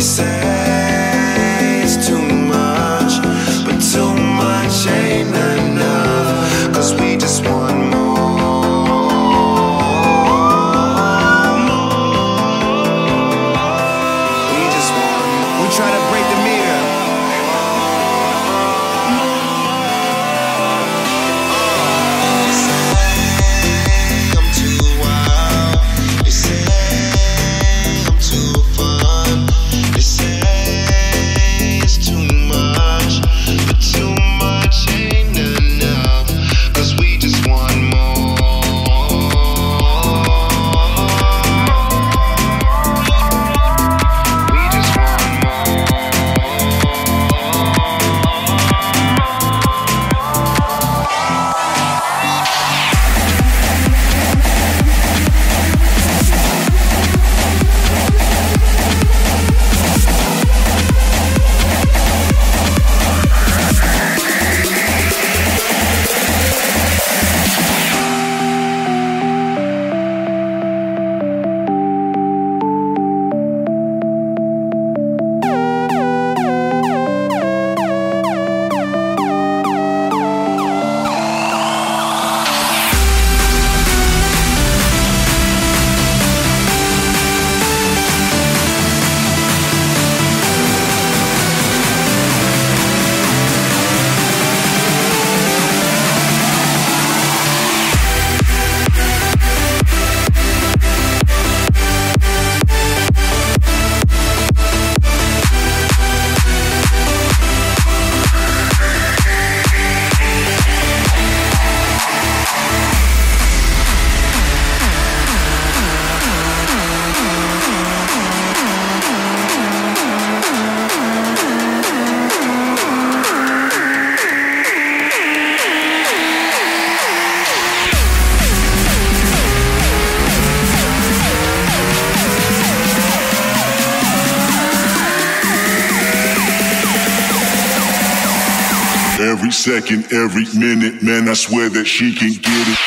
They say it's too much, but too much ain't enough, 'cause we just want more. We just want more. We try to break the meter. Every second, every minute, man, I swear that she can get it.